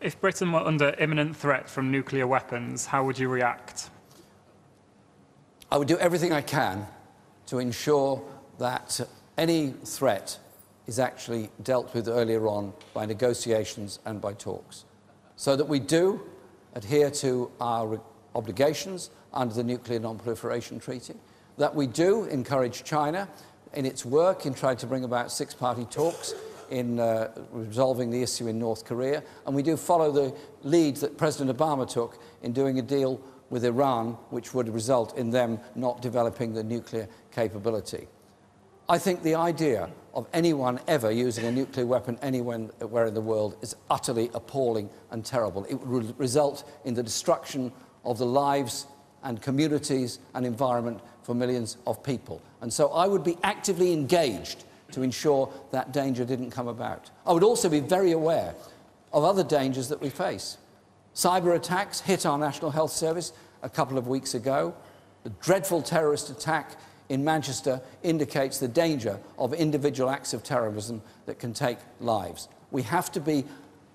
If Britain were under imminent threat from nuclear weapons, how would you react? I would do everything I can to ensure that any threat is actually dealt with earlier on by negotiations and by talks, so that we do adhere to our obligations under the Nuclear Non-Proliferation Treaty, that we do encourage China in its work in trying to bring about six-party talks in resolving the issue in North Korea, and we do follow the lead that President Obama took in doing a deal with Iran, which would result in them not developing the nuclear capability. I think the idea of anyone ever using a nuclear weapon anywhere in the world is utterly appalling and terrible. It would result in the destruction of the lives and communities and environment for millions of people. And so I would be actively engaged to ensure that danger didn't come about. I would also be very aware of other dangers that we face. Cyber attacks hit our National Health Service a couple of weeks ago. The dreadful terrorist attack in Manchester indicates the danger of individual acts of terrorism that can take lives. We have to be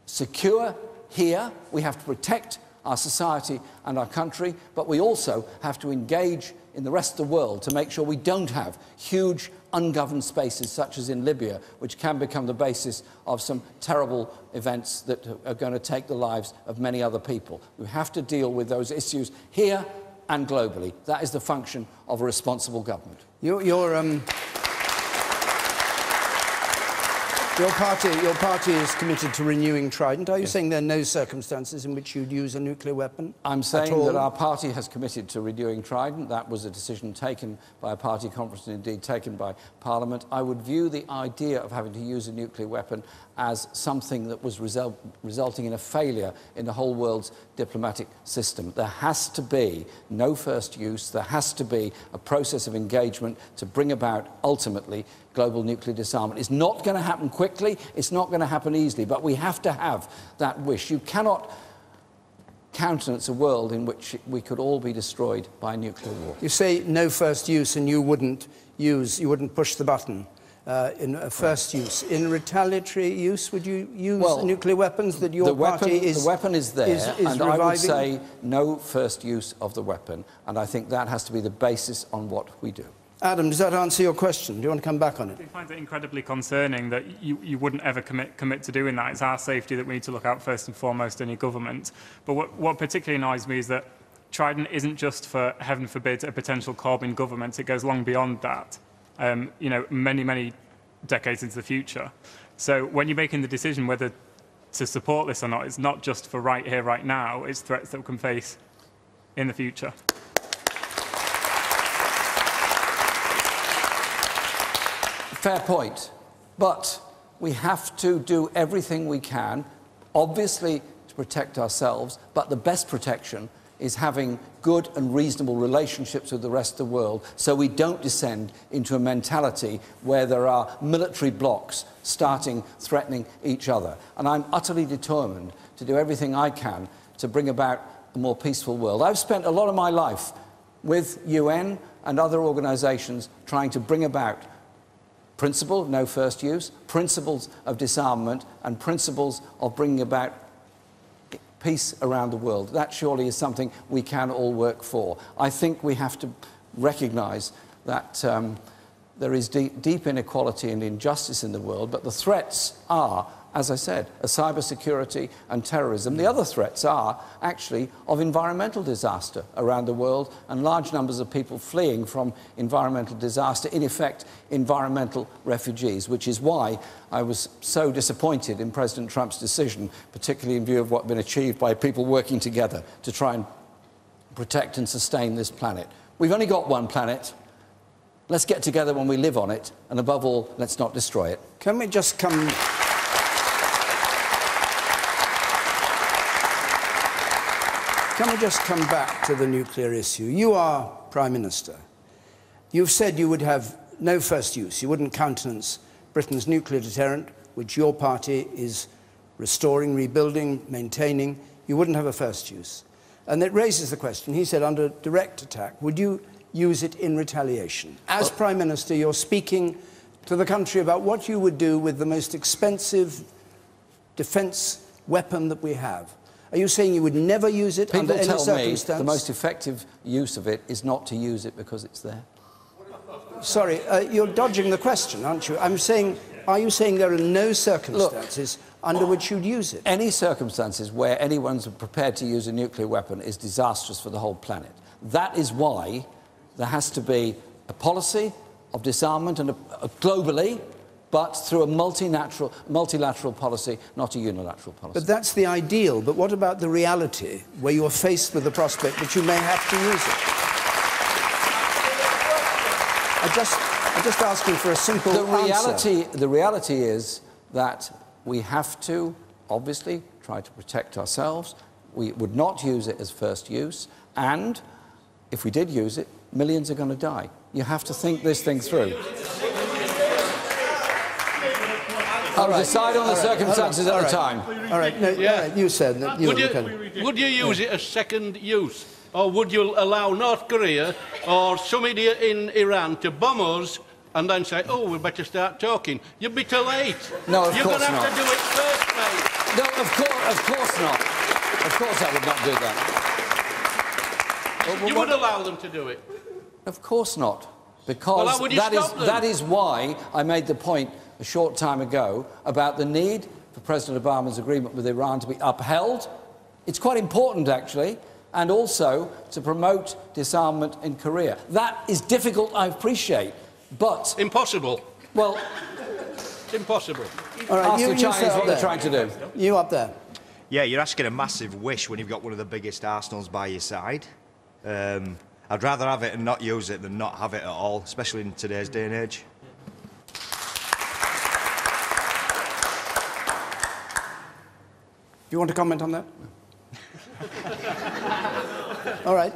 secure here, we have to protect our society and our country, but we also have to engage in the rest of the world to make sure we don't have huge ungoverned spaces such as in Libya, which can become the basis of some terrible events that are going to take the lives of many other people. We have to deal with those issues here and globally. That is the function of a responsible government. Your party is committed to renewing Trident. Are you saying there are no circumstances in which you'd use a nuclear weapon? I'm saying that our party has committed to renewing Trident. That was a decision taken by a party conference and indeed taken by Parliament. I would view the idea of having to use a nuclear weapon as something that was resulting in a failure in the whole world's diplomatic system. There has to be no first use. There has to be a process of engagement to bring about, ultimately, global nuclear disarmament. It's not going to happen quickly, it's not going to happen easily, but we have to have that wish. You cannot countenance a world in which we could all be destroyed by nuclear war. You say no first use, and you wouldn't push the button in a first use. In retaliatory use, would you use nuclear weapons that your party is reviving? I would say no first use of the weapon, and I think that has to be the basis on what we do. Adam, does that answer your question? Do you want to come back on it? I find it incredibly concerning that you wouldn't ever commit to doing that. It's our safety that we need to look out first and foremost in your government. But what particularly annoys me is that Trident isn't just for, heaven forbid, a potential Corbyn government. It goes long beyond that, you know, many, many decades into the future. So when you're making the decision whether to support this or not, it's not just for right here, right now. It's threats that we can face in the future. Fair point, but we have to do everything we can, obviously, to protect ourselves, but the best protection is having good and reasonable relationships with the rest of the world, so we don't descend into a mentality where there are military blocs starting threatening each other. And I'm utterly determined to do everything I can to bring about a more peaceful world. I've spent a lot of my life with UN and other organisations trying to bring about principle of no first use, principles of disarmament, and principles of bringing about peace around the world. That surely is something we can all work for. I think we have to recognise that there is deep inequality and injustice in the world, but the threats are, as I said, cybersecurity and terrorism. The other threats are actually of environmental disaster around the world and large numbers of people fleeing from environmental disaster, in effect, environmental refugees, which is why I was so disappointed in President Trump's decision, particularly in view of what had been achieved by people working together to try and protect and sustain this planet. We've only got one planet. Let's get together when we live on it, and above all, let's not destroy it. Can we just come... Can we just come back to the nuclear issue? You are Prime Minister. You've said you would have no first use. You wouldn't countenance Britain's nuclear deterrent, which your party is restoring, rebuilding, maintaining. You wouldn't have a first use. And it raises the question, he said, under direct attack, would you use it in retaliation? As Prime Minister, you're speaking to the country about what you would do with the most expensive defence weapon that we have. Are you saying you would never use it under any circumstance? People tell me the most effective use of it is not to use it because it's there. Sorry, you're dodging the question, aren't you? I'm saying, are you saying there are no circumstances under which you'd use it? Any circumstances where anyone's prepared to use a nuclear weapon is disastrous for the whole planet. That is why there has to be a policy of disarmament and globally, but through a multilateral policy, not a unilateral policy. But that's the ideal. But what about the reality, where you are faced with the prospect that you may have to use it? I'm just asking for a simple answer. The reality is that we have to, obviously, try to protect ourselves. We would not use it as first use, and if we did use it, millions are going to die. You have to think this thing through. I'll decide on the circumstances at the time. All right. No, yeah. You said that. Would you use it as second use, or would you allow North Korea or some idiot in Iran to bomb us and then say, "Oh, we better start talking"? You'd be too late. No, of course not. You're going to have to do it first, mate. No, of course not. Of course, I would not do that. Well, you would allow them to do it. Of course not, because that is why I made the point a short time ago about the need for President Obama's agreement with Iran to be upheld. It's quite important, actually, and also to promote disarmament in Korea. That is difficult, I appreciate, but... Impossible. Well... Impossible. All right, ask the Chinese what they're trying to do. You up there. Yeah, you're asking a massive wish when you've got one of the biggest arsenals by your side. I'd rather have it and not use it than not have it at all, especially in today's day and age. Do you want to comment on that? All right.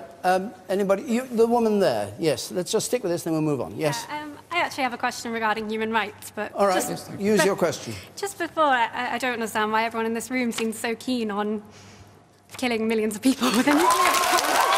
Anybody? The woman there. Yes. Let's just stick with this, then we'll move on. Yes. I actually have a question regarding human rights, but... All right. Just, use your question. Just before, I don't understand why everyone in this room seems so keen on killing millions of people with a nuclear